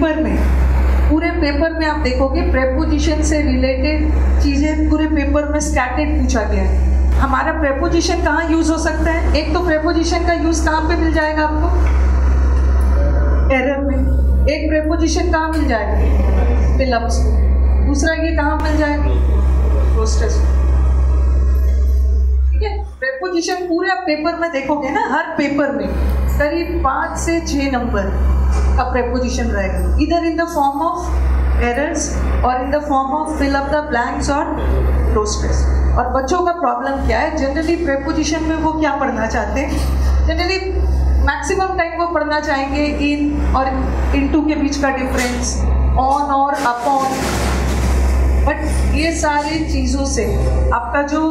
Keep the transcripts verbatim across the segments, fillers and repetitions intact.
Paper में, पूरे paper में आप देखोगे प्रेपोजिशन से रिलेटेड चीज़ें पूरे पेपर में स्कैटर्ड पूछा गया है। हमारा प्रेपोजिशन कहाँ यूज़ हो सकता है? एक तो प्रेपोजिशन का यूज़ कहाँ पे मिल जाएगा आपको? एरर में। एक प्रेपोजिशन कहाँ मिल जाएगा? फिलअप्स में। दूसरा ये कहाँ मिल जाएगा? पोस्टर्स में। ठीक है, प्रेपोजिशन पूरे आप पेपर में देखोगे ना, हर पेपर में करीब पाँच से छः नंबर का प्रेपोजिशन रहेगा, इधर in the form of errors और in the form of fill up the blanks और पोस्टर्स। और बच्चों का प्रॉब्लम क्या है? जनरली प्रेपोजिशन में वो क्या पढ़ना चाहते हैं? जनरली मैक्सिमम टाइम वो पढ़ना चाहेंगे इन और इनटू के बीच का डिफरेंस, ऑन और अपॉन। बट ये सारी चीज़ों से आपका जो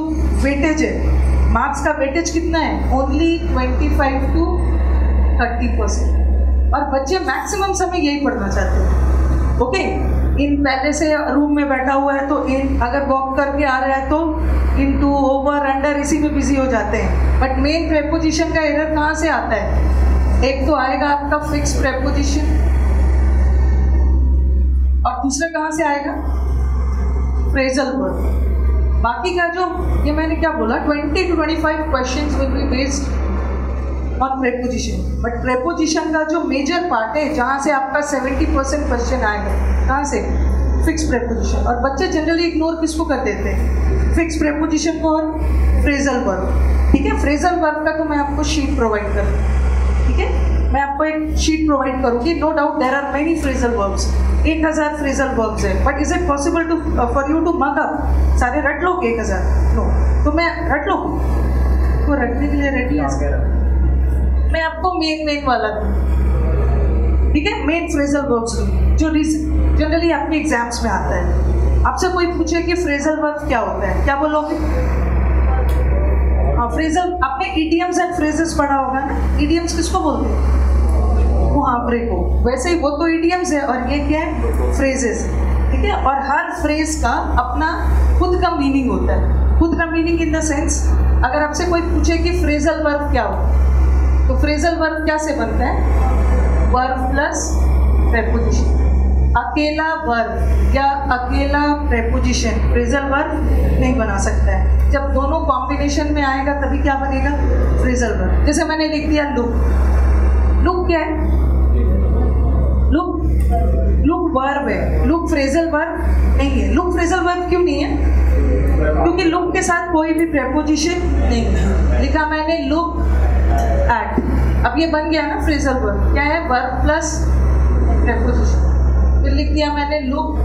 वेटेज है, मार्क्स का वेटेज कितना है? Only twenty five to thirty percent. और बच्चे मैक्सिमम समय यही पढ़ना चाहते हैं। ओके, इन पहले से रूम में बैठा हुआ है तो इन, अगर वॉक करके आ रहा है तो इन टू, ओवर, अंडर, इसी में बिजी हो जाते हैं। बट मेन प्रेपोजिशन का एरर कहाँ से आता है? एक तो आएगा आपका फिक्स प्रेपोजिशन और दूसरा कहाँ से आएगा? Phrasal verb. बाकी का जो ये मैंने क्या बोला, twenty two twenty five question will be based और प्रेपोजिशन। बट प्रेपोजिशन का जो मेजर पार्ट है, जहाँ से आपका सेवेंटी परसेंट क्वेश्चन आएगा, कहाँ से? Fix preposition. और बच्चे जनरली इग्नोर किसको कर देते हैं? फिक्स प्रेपोजिशन को और फ्रेजल वर्ब। ठीक है, फ्रेजल वर्ब का तो मैं आपको शीट प्रोवाइड करूँ, ठीक है, मैं आपको एक शीट प्रोवाइड करूँगी। No doubt there are many phrasal verbs, एक हज़ार फ्रेजल वर्ब्स है। But is it possible to for you to mug up सारे रट लोग एक हज़ार? नो। तो मैं रट लोग को तो रटने के लिए रेडी है, मैं आपको मेन मेन वाला दूँ, ठीक है, मेन फ्रेजल वर्ब्स दूँ जो जनरली आपके एग्जाम्स में आता है। आपसे कोई पूछे कि फ्रेजल वर्ब क्या होता है, क्या बोलोगे? हाँ, फ्रेजल। आपने इडियम्स एंड फ्रेजेस पढ़ा होगा ना। इडियम्स किसको बोलते हैं? मुहावरे को। वैसे ही वो तो इडियम्स है और ये क्या है? फ्रेजेस, ठीक है। और हर फ्रेज का अपना खुद का मीनिंग होता है, खुद का मीनिंग इन द सेंस। अगर आपसे कोई पूछे कि फ्रेजल वर्ब क्या होता है, तो फ्रेजल वर्ब क्या से बनता है? Verb plus preposition. अकेला वर्ब या अकेला प्रेपोजिशन फ्रेजल वर्ब नहीं बना सकता है। जब दोनों कॉम्बिनेशन में आएगा तभी क्या बनेगा? Phrasal verb. जैसे मैंने लिख दिया लुक। लुक क्या है? लुक लुक वर्ब है, लुक फ्रेजल वर्ब नहीं है। लुक फ्रेजल वर्ब क्यों नहीं है? क्योंकि लुक के साथ कोई भी प्रेपोजिशन नहीं है। लिखा मैंने लुक एट, अब ये बन गया ना फ्रेजल वर्ब। क्या है? Verb plus preposition. फिर लिख दिया मैंने लुक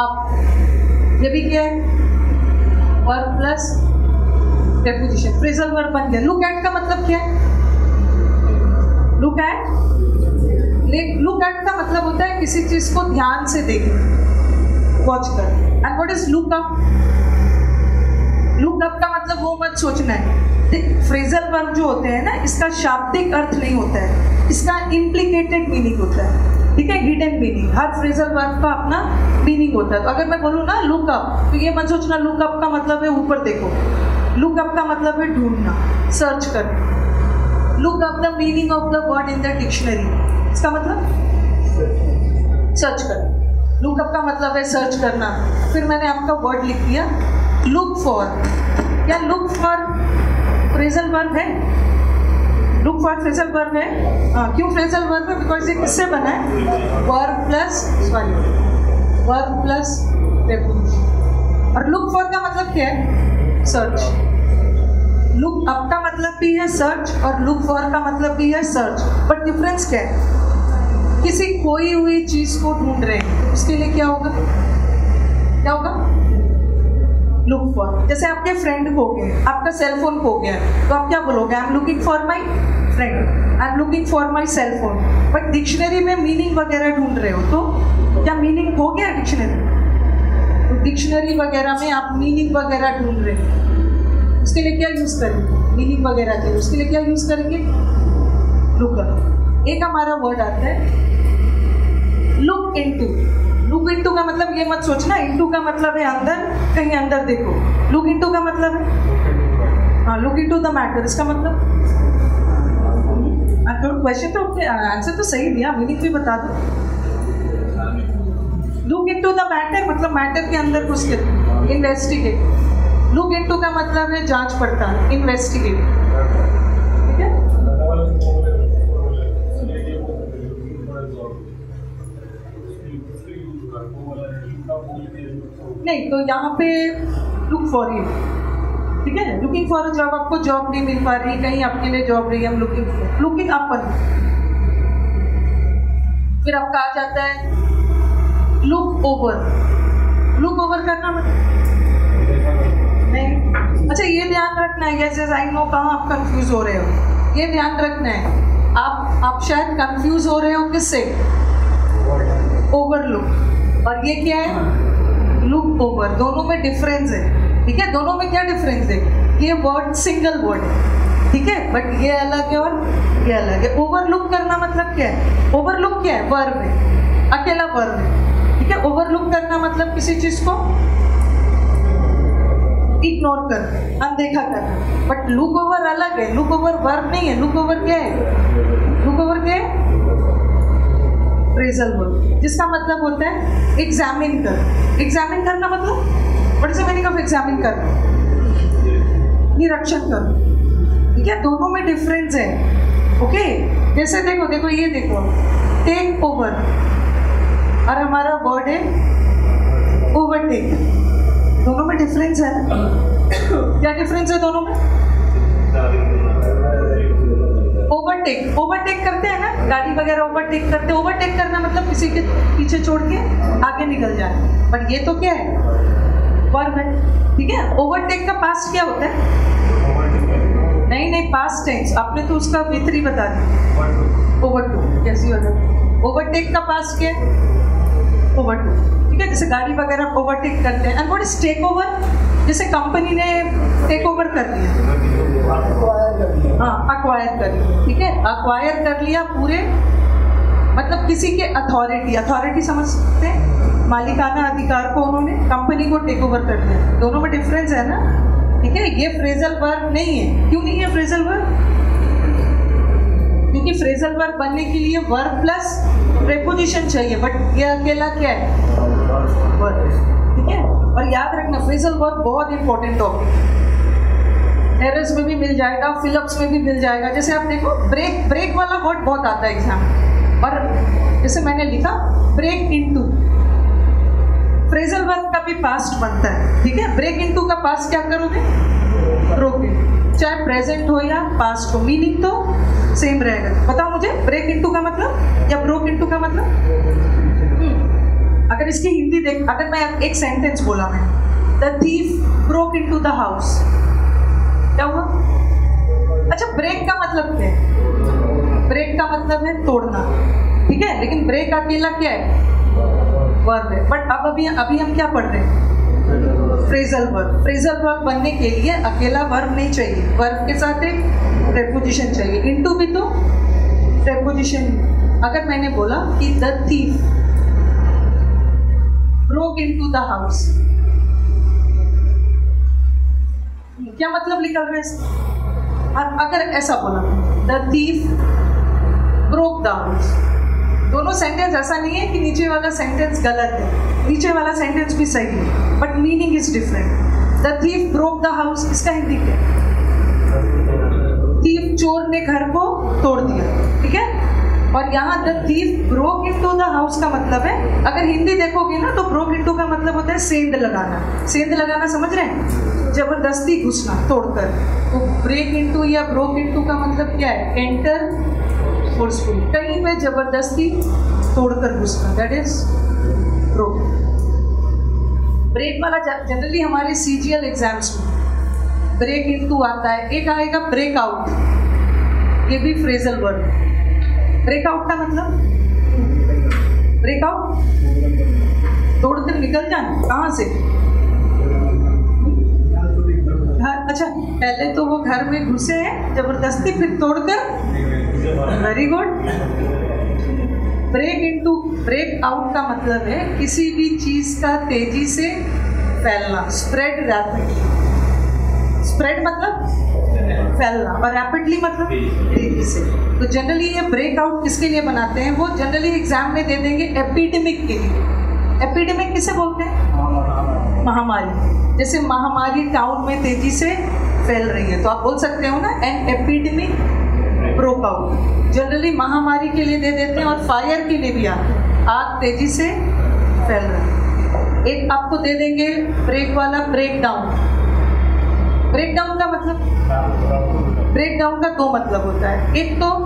अप, ये भी क्या है? Verb plus preposition, phrasal verb बन गया। लुक एट का मतलब क्या है? लुक एट, लुक एट का मतलब होता है किसी चीज़ को ध्यान से देखना, वॉच कर। And what is look up? Look up का मतलब वो मत सोचना है। फ्रेजल वर्ब जो होते हैं ना, इसका शाब्दिक अर्थ नहीं होता है, इसका इम्प्लीकेटेड मीनिंग होता है, ठीक है, हिडन मीनिंग। हर फ्रेजल वर्ब का अपना मीनिंग होता है। तो अगर मैं बोलूँ ना लुक अप, तो ये मत सोचना लुक अप का मतलब है ऊपर देखो। लुक अप का मतलब है ढूंढना, सर्च करना। Look up the meaning of the word in the dictionary, इसका मतलब सर्च करना। लुक अप का मतलब है सर्च करना। फिर मैंने आपका वर्ड लिख दिया लुक फॉर। क्या लुक फॉर फ्रेजल वर्ब है? लुक फॉर फ्रेजल वर्ब है। हाँ, क्यों फ्रेजल वर्ब है? बिकॉज ये किससे बना है? Verb plus sorry verb plus preposition. और लुक फॉर का मतलब क्या है? सर्च। लुक अप का मतलब भी है सर्च और लुक फॉर का मतलब भी है सर्च। बट डिफरेंस क्या है? किसी खोई हुई चीज़ को ढूंढ रहे हैं, उसके लिए क्या होगा? क्या होगा? Look for. जैसे आपके फ्रेंड खो गए, आपका सेल फोन खो गया, तो आप क्या बोलोगे? I am looking for my friend, I am looking for my cell phone. But dictionary में मीनिंग वगैरह ढूंढ रहे हो, तो क्या मीनिंग हो गया डिक्शनरी? तो डिक्शनरी वगैरह में आप मीनिंग वगैरह ढूंढ रहे हो, उसके लिए क्या यूज़ करेंगे? मीनिंग वगैरह के उसके लिए क्या यूज़ करेंगे? Look up. एक हमारा वर्ड आता है look into. Look into का मतलब ये मत सोचना, इनटू का मतलब है अंदर, कहीं अंदर देखो। लुक इनटू का मतलब है, हाँ, लुक इनटू द मैटर, इसका मतलब। क्वेश्चन तो आंसर तो सही दिया, मीनिंग भी बता दो। लुक इनटू द मैटर मतलब मैटर के अंदर घुस के इन्वेस्टिगेट। लुक इनटू का मतलब है जांच पड़ताल, इन्वेस्टिगेट। ठीक है, नहीं तो यहाँ पे लुक फॉर यू, ठीक है, लुकिंग फॉर अ जॉब। आपको जॉब नहीं मिल पा रही, कहीं आपके लिए जॉब रही है, हम लुकिंग फॉर, लुकिंग अप। फिर आपका आ जाता है लुक ओवर। लुक ओवर करना मतलब नहीं, अच्छा ये ध्यान रखना है, यस यस आई नो, कहाँ आप कंफ्यूज हो रहे हो, ये ध्यान रखना है। आप आप शायद कंफ्यूज हो रहे हो किससे, ओवर लुक, और ये क्या है लुक ओवर। दोनों में डिफरेंस है, ठीक है, दोनों में क्या डिफरेंस है, ये वर्ड सिंगल वर्ड है, ठीक है, बट ये अलग है और ये अलग है। ओवरलुक करना मतलब क्या है, ओवरलुक क्या है, वर्ब है, अकेला वर्ब है, ठीक है। ओवरलुक करना मतलब किसी चीज़ को इग्नोर करना, अनदेखा करना। बट लुक ओवर अलग है, लुक ओवर वर्ब नहीं है। लुक ओवर क्या है, लुक ओवर क्या है, फ्रेजल वर्ब, जिसका मतलब होता है एग्जामिन कर। एग्जामिन करना मतलब what is the meaning of examine करना, निरीक्षण करना, ठीक है, दोनों में डिफरेंस है। ओके, जैसे देखो देखो ये देखो टेक ओवर, और हमारा वर्ड है ओवरटेक, दोनों में डिफरेंस है ना। क्या डिफरेंस है दोनों में, ओवरटेक, ओवरटेक करते हैं ना गाड़ी वगैरह, ओवरटेक करते हैं। ओवरटेक करना मतलब किसी के पीछे छोड़ के आगे निकल जाना, बट ये तो क्या है वर्ब है, ठीक है। ओवरटेक का पास्ट क्या होता है, नहीं नहीं पास्ट टेंस, आपने तो उसका विथरी बता दिया, ओवरटेक, कैसी होगा। ओवरटेक का पास्ट क्या है, ओवरटेक, ठीक है, जैसे गाड़ी वगैरह ओवरटेक करते हैं। And what is take over, जैसे कंपनी ने टेक ओवर कर लिया, हाँ अक्वायर कर लिया, ठीक है, अक्वायर कर लिया पूरे, मतलब किसी के अथॉरिटी, अथॉरिटी समझ सकते हैं, मालिकाना अधिकार को उन्होंने, कंपनी को टेक ओवर कर दिया। दोनों में डिफरेंस है ना, ठीक है, ये फ्रेजल वर्ब नहीं है। क्यों नहीं है फ्रेजल वर्ब, क्योंकि फ्रेजल वर्ब बनने के लिए वर्ब प्लस प्रीपोजिशन चाहिए, बट ये अकेला क्या है वर्ब, ठीक है। और याद रखना फ्रेजल वर्ब बहुत इंपॉर्टेंट टॉपिक है, एरर्स में भी मिल जाएगा, फिलअप्स में भी मिल जाएगा। जैसे आप देखो ब्रेक, ब्रेक वाला वर्ड बहुत आता है एग्जाम, और जैसे मैंने लिखा ब्रेक इनटू, फ्रेजल वर्ब का भी पास्ट बनता है, ठीक है। ब्रेक इनटू का पास्ट क्या करोगे, रोके, चाहे प्रेजेंट हो या पास्ट हो, मीनिंग तो सेम रहेगा। बताओ मुझे ब्रेक इनटू का मतलब या ब्रोक इनटू का मतलब। अगर इसकी हिंदी देख, अगर मैं एक सेंटेंस बोला मैं, the thief broke into the house, क्या हुआ। अच्छा ब्रेक का मतलब क्या है, ब्रेक का मतलब है तोड़ना, ठीक है, लेकिन ब्रेक अकेला क्या है वर्ब है। बट अब अभी अभी हम क्या पढ़ रहे हैं, फ्रेजल वर्ब। फ्रेजल वर्ब बनने के लिए अकेला वर्ब नहीं चाहिए, वर्ब के साथ एक प्रीपोजिशन चाहिए। इनटू भी तो प्रीपोजिशन। अगर मैंने बोला कि the thief broke into the house, क्या मतलब निकल रहा है। और अगर ऐसा बोला the thief broke the house, दोनों सेंटेंस ऐसा नहीं है कि नीचे वाला सेंटेंस गलत है, नीचे वाला सेंटेंस भी सही है, but meaning is different. The thief broke the house, इसका हिंदी क्या है, थीफ चोर ने घर को तोड़ दिया, ठीक है। और यहाँ the thief broke into the house का मतलब है, अगर हिंदी देखोगे ना तो ब्रोक इनटू का मतलब होता है सेंध लगाना। सेंध लगाना समझ रहे हैं, जबरदस्ती घुसना तोड़कर। तो ब्रेक इनटू या ब्रोक इनटू का मतलब क्या है, एंटर फोर्सफुल, कहीं पे जबरदस्ती तोड़कर घुसना, दैट इज ब्रोक। ब्रेक वाला जनरली हमारे सीजीएल एग्जाम्स में ब्रेक इनटू आता है। एक आएगा ब्रेक आउट, ये भी फ्रेजल वर्ड है। ब्रेकआउट का मतलब, ब्रेकआउट तोड़ कर निकल जाना, कहाँ से घर, अच्छा पहले तो वो घर में घुसे हैं जबरदस्ती, फिर तोड़कर, very good. Break into break out का मतलब है किसी भी चीज का तेजी से फैलना, स्प्रेड रैपिड। स्प्रेड मतलब फैलना, और रैपिडली मतलब तेजी से। तो जनरली ये ब्रेकआउट किसके लिए बनाते हैं, वो जनरली एग्जाम में दे देंगे एपिडेमिक के लिए, एपिडेमिक किसे बोलते हैं? महामारी। जैसे महामारी टाउन में तेजी से फैल रही है तो आप बोल सकते हो ना an epidemic broke out. Generally महामारी के लिए दे देते हैं और फायर के लिए भी आते हैं, आग तेजी से फैल रही है। एक आपको दे देंगे ब्रेक वाला, ब्रेक डाउन। ब्रेक डाउन का मतलब, ब्रेक डाउन का दो मतलब होता है। एक तो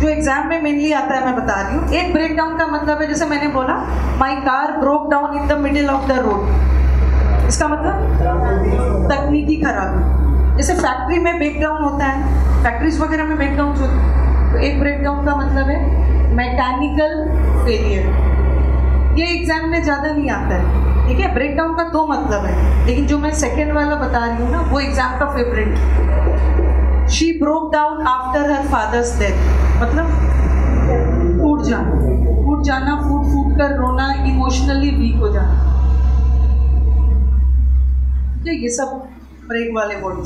जो एग्जाम में मेनली आता है मैं बता रही हूँ, एक ब्रेक डाउन का मतलब है जैसे मैंने बोला my car broke down in the middle of the road. इसका मतलब तकनीकी खराबी। जैसे फैक्ट्री में ब्रेक डाउन होता है, फैक्ट्रीज वगैरह में ब्रेक डाउन होते हैं, तो एक ब्रेक डाउन का मतलब है मैकेनिकल फेलियर। ये एग्जाम में ज़्यादा नहीं आता है, ठीक है। ब्रेक डाउन का दो मतलब है, लेकिन जो मैं सेकेंड वाला बता रही हूँ ना वो एग्जाम का फेवरेट है। She broke down after her father's death, मतलब फूट जाना, फूट जाना, फूट फूट कर रोना, इमोशनली वीक हो जाना। ठीक है, ये सब ब्रेक वाले वर्ड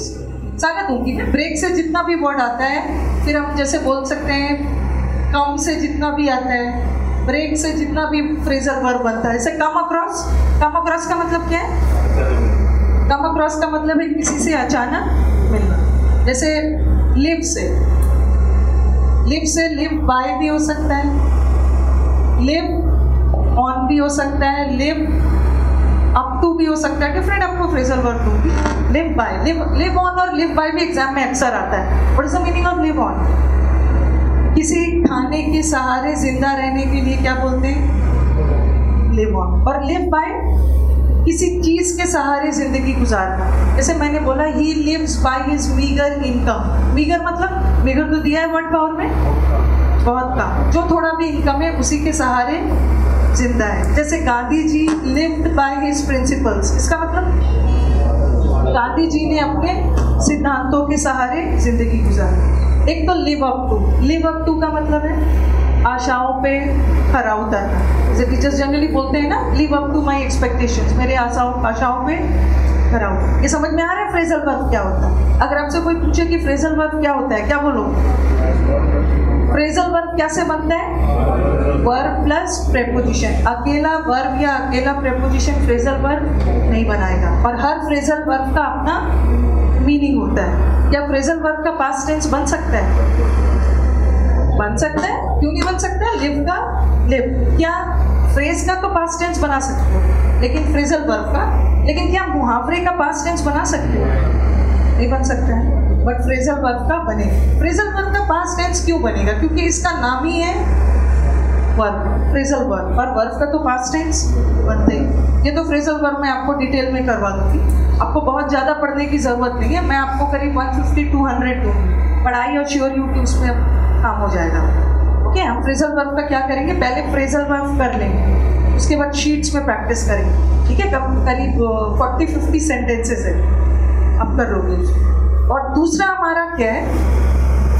सारा दूंगी मैं। ब्रेक से जितना भी वर्ड आता है, फिर हम जैसे बोल सकते हैं कम से जितना भी आता है, ब्रेक से जितना भी फ्रेजल वर्ब बनता है। जैसे कम अक्रॉस, कम अक्रॉस का मतलब क्या है? कम अक्रॉस का मतलब है किसी से अचानक मिलना। जैसे लिव से, लिव से लिव बाय भी हो सकता है, लिव ऑन भी हो सकता है, लिव अप टू भी हो सकता है। डिफरेंट आपको फ्रेजल वर्ड दूंगी। Live by, live live on और लिव बाय भी एग्जाम में अक्सर आता है। What is the meaning of live on? किसी खाने के सहारे जिंदा रहने के लिए क्या बोलते हैं? Live on. और लिव बाय, किसी चीज़ के सहारे ज़िंदगी गुजारना। जैसे मैंने बोला ही lives by his meagre income. Meagre मतलब, मीगर तो दिया है वर्ड पावर में, बहुत कम, जो थोड़ा भी इनकम है उसी के सहारे जिंदा है। जैसे Gandhi ji lived by his principles. इसका मतलब गांधी जी ने अपने सिद्धांतों के सहारे ज़िंदगी गुजारी। एक तो live up to, live up to का मतलब है आशाओं पे खरा उतरना। जैसे टीचर्स जनरली बोलते हैं ना live up to my expectations, मेरे आशाओं आशाओं पे खरा उतर। ये समझ में आ रहा है फ्रेजल वर्ब क्या होता है? अगर आपसे कोई पूछे कि फ्रेजल वर्ब क्या होता है, क्या बोलोगे? फ्रेजल वर्ब कैसे बनता है? Verb plus preposition. अकेला वर्ब या अकेला प्रेपोजिशन फ्रेजल वर्ब नहीं बनाएगा। और हर फ्रेजल वर्ब का अपना मीनिंग होता है। क्या फ्रेजल वर्ब का पास्ट टेंस बन सकता है? बन सकता है, क्यों नहीं बन सकता? लिव का लिव, क्या फ्रेज का तो पास्ट टेंस बना सकते हो, लेकिन फ्रेजल वर्ब का। लेकिन क्या मुहावरे का पास्ट टेंस बना सकते हो? नहीं बन सकता है, बट फ्रेजल वर्ब का बने। फ्रेजल वर्ब का पास्ट टेंस क्यों बनेगा? क्योंकि इसका नाम ही है वर्ब, फ्रेजल वर्ब, और वर्ब का तो पास्ट टेंस बनते ही। ये तो फ्रेजल वर्ब मैं आपको डिटेल में करवा दूँगी, आपको बहुत ज़्यादा पढ़ने की ज़रूरत नहीं है। मैं आपको करीब वन फिफ्टी टू हंड्रेड दूँगी पढ़ाई, और श्योर यू कि उसमें काम हो जाएगा। ओके okay, हम फ्रेजल वर्ब का क्या करेंगे? पहले फ्रेजल वर्ब कर लेंगे, उसके बाद शीट्स में प्रैक्टिस करेंगे, ठीक है। कम करीब चालीस पचास सेंटेंसेस है, आप कर लोगे। और दूसरा हमारा क्या है?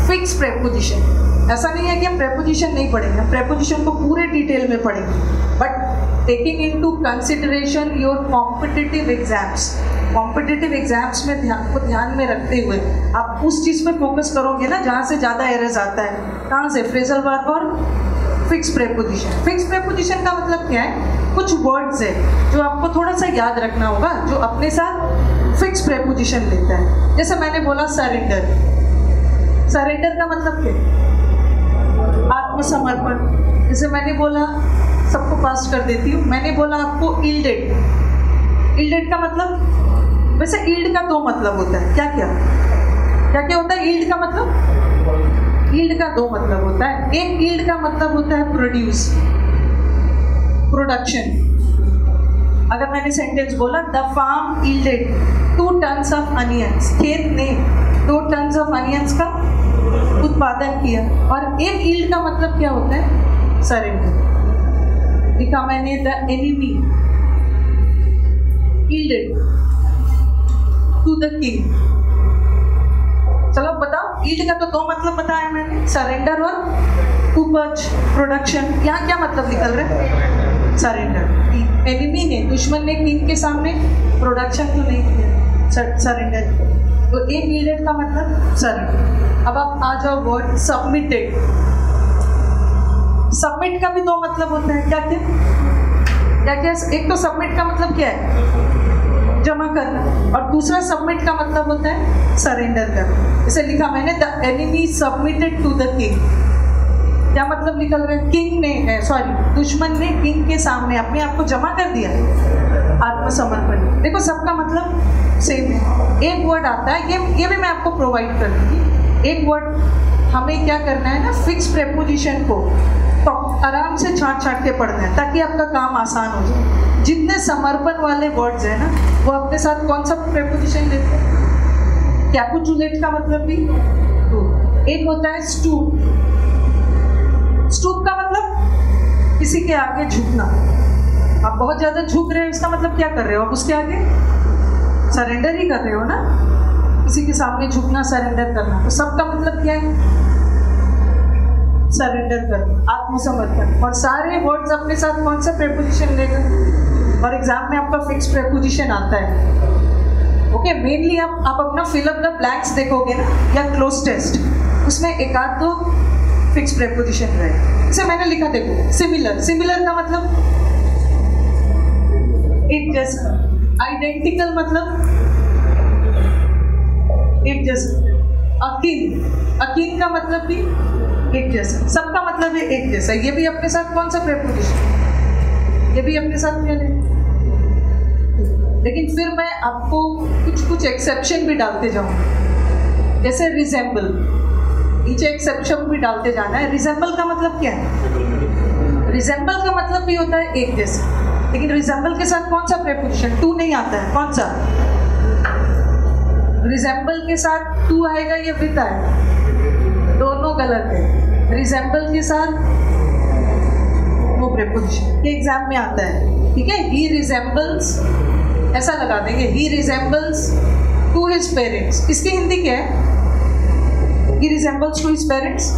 Fix preposition. ऐसा नहीं है कि हम प्रेपोजिशन नहीं पढ़ेंगे, हम प्रेपोजिशन को पूरे डिटेल में पढ़ेंगे, but taking into consideration your competitive exams. Competitive exams में ध्यान को ध्यान में रखते हुए आप उस चीज़ में फोकस करोगे ना जहाँ से ज़्यादा एरर्स आता है। कहाँ से? फ्रेजल वर्ब और फिक्स प्रेपोजिशन। फिक्स प्रेपोजिशन का मतलब क्या है? कुछ वर्ड्स है जो आपको थोड़ा सा याद रखना होगा, जो अपने साथ फिक्स प्रेपोजिशन लेता है। जैसे मैंने बोला सरेंडर। सरेंडर का मतलब क्या है? आत्मसमर्पण। जैसे मैंने बोला सबको पास कर देती हूँ, मैंने बोला आपको यील्डेड। यील्डेड का मतलब, वैसे यील्ड का दो मतलब होता है। क्या क्या क्या क्या होता है यील्ड का मतलब? यील्ड का दो मतलब होता है। एक यील्ड का मतलब होता है प्रोड्यूस, प्रोडक्शन। अगर मैंने सेंटेंस बोला the farm yielded two tons of onions, खेत ने दो टन्स ऑफ अनियंस का उत्पादन किया। और एक यील्ड का मतलब क्या होता है? सरेंडर। लिखा मैंने the enemy yielded to the king. चलो बताओ, यील्ड का तो दो मतलब बताया मैंने, सरेंडर और उपज, प्रोडक्शन। यहाँ क्या मतलब निकल रहा है? सरेंडर। एनिमी ने, दुश्मन ने किंग के सामने प्रोडक्शन तो नहीं किया, सरेंडर। तो एक यील्ड का मतलब सरेंडर। अब आप आ जाओ वर्ड सबमिटेड। सबमिट का भी दो मतलब होता है। क्या क्या? क्या क्या, एक तो सबमिट का मतलब क्या है, जमा करना, और दूसरा सबमिट का मतलब होता है सरेंडर करना। इसे लिखा मैंने the enemy submitted to the king, क्या मतलब निकल रहा है, किंग ने सॉरी दुश्मन ने किंग के सामने अपने आप को जमा कर दिया, आत्मसमर्पण। देखो सबका मतलब सेम है, एक वर्ड आता है, ये ये भी मैं आपको प्रोवाइड कर दूँगी। एक वर्ड हमें क्या करना है ना, फिक्स प्रेपोजिशन को तो आराम से छांट छांट के पढ़ना है ताकि आपका काम आसान हो जाए। जितने समर्पण वाले वर्ड्स हैं ना, वो अपने साथ कौन सा प्रेपोजिशन देते हैं, क्या कुछ जुलेट का मतलब भी तो एक होता है स्टूप। स्टूप का मतलब किसी के आगे झुकना, आप बहुत ज़्यादा झुक रहे हो, इसका मतलब क्या कर रहे हो, आप उसके आगे सरेंडर ही कर रहे हो ना, किसी के सामने झुकना, सरेंडर करना। तो सबका मतलब क्या है, सरेंडर करना, आत्मसमर्पण। और सारे वर्ड्स अपने साथ कौन सा प्रेपोजिशन लेगा, और एग्जाम में आपका फिक्स प्रेपोजिशन आता है। ओके, मेनली आप आप अपना फिल अप द ब्लैंक्स देखोगे ना, या क्लोज टेस्ट, उसमें एक आध दो फिक्स प्रेपोजिशन रहे। इसे मैंने लिखा देखो, सिमिलर, सिमिलर का मतलब एक जैसा, आइडेंटिकल मतलब एक जैसा, अकिन, अकिन का मतलब भी एक जैसा, सबका मतलब है एक जैसा। ये भी अपने साथ कौन सा प्रेपोजिशन, ये भी अपने साथ क्या है। लेकिन फिर मैं आपको कुछ कुछ एक्सेप्शन भी डालते जाऊँ, जैसे रिजेंबल, नीचे एक्सेप्शन भी डालते जाना है। रिजेंबल का मतलब क्या है, रिजेंबल का मतलब भी होता है एक जैसा, लेकिन रिजेंबल के साथ कौन सा प्रेपोजिशन, टू नहीं आता है, कौन सा, रिजेंबल के साथ टू आएगा या विद आएगा, दोनों गलत है। रिजेंबल के साथ वो प्रेपोजिशन के एग्जाम में आता है, ठीक है। ही रिजेंबल्स, ऐसा लगा देंगे, he resembles to his parents, इसकी हिंदी क्या है, he resembles to his parents,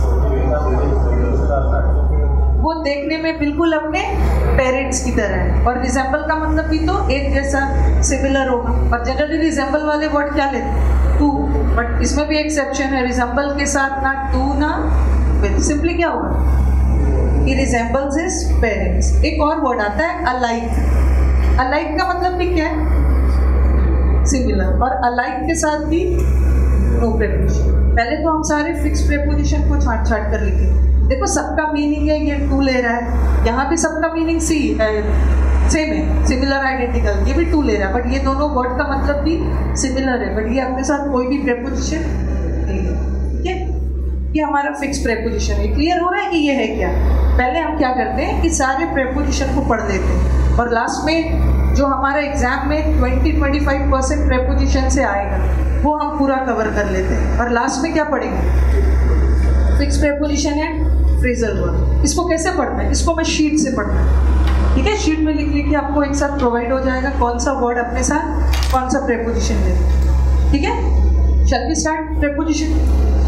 वो देखने में बिल्कुल अपने पेरेंट्स की तरह है। और रिजेंबल का मतलब भी तो एक जैसा, सिमिलर होगा। और जनरली रिजेंबल वाले वर्ड क्या लेते हैं, टू, बट इसमें भी एक्सेप्शन है, रिजेंबल के साथ ना टू ना विद, सिंपली क्या होगा, ही रिजेंबल्स हिज पेरेंट्स। एक और वर्ड आता है अलाइक, अलाइक का मतलब भी क्या है, सिमिलर, और अलाइक के साथ भी नो प्रेपोजिशन। पहले तो हम सारे फिक्स प्रेपोजिशन को छाट छाट कर लिखेंगे। देखो सबका मीनिंग है, ये टू ले रहा है, यहाँ भी सबका मीनिंग सी सेम है, सिमिलर आइडेंटिकल, ये भी टू ले रहा है, बट ये दोनों वर्ड का मतलब भी सिमिलर है, बट ये अपने साथ कोई भी प्रेपोजिशन नहीं है, ठीक है। ये हमारा फिक्स प्रेपोजिशन है। क्लियर हो रहा है कि ये है क्या। पहले हम क्या करते हैं कि सारे प्रेपोजिशन को पढ़ लेते हैं, और लास्ट में जो हमारा एग्जाम में twenty twenty five percent preposition से आएगा वो हम पूरा कवर कर लेते हैं, और लास्ट में क्या पढ़ेंगे, फिक्स प्रेपोजिशन है, फ्रेजल वर्ब। इसको कैसे पढ़ना है, इसको मैं शीट से पढ़ना है, ठीक है। शीट में लिख लिख के आपको एक साथ प्रोवाइड हो जाएगा कौन सा वर्ड अपने साथ कौन सा प्रेपोजिशन है, ठीक है। Shall we start preposition.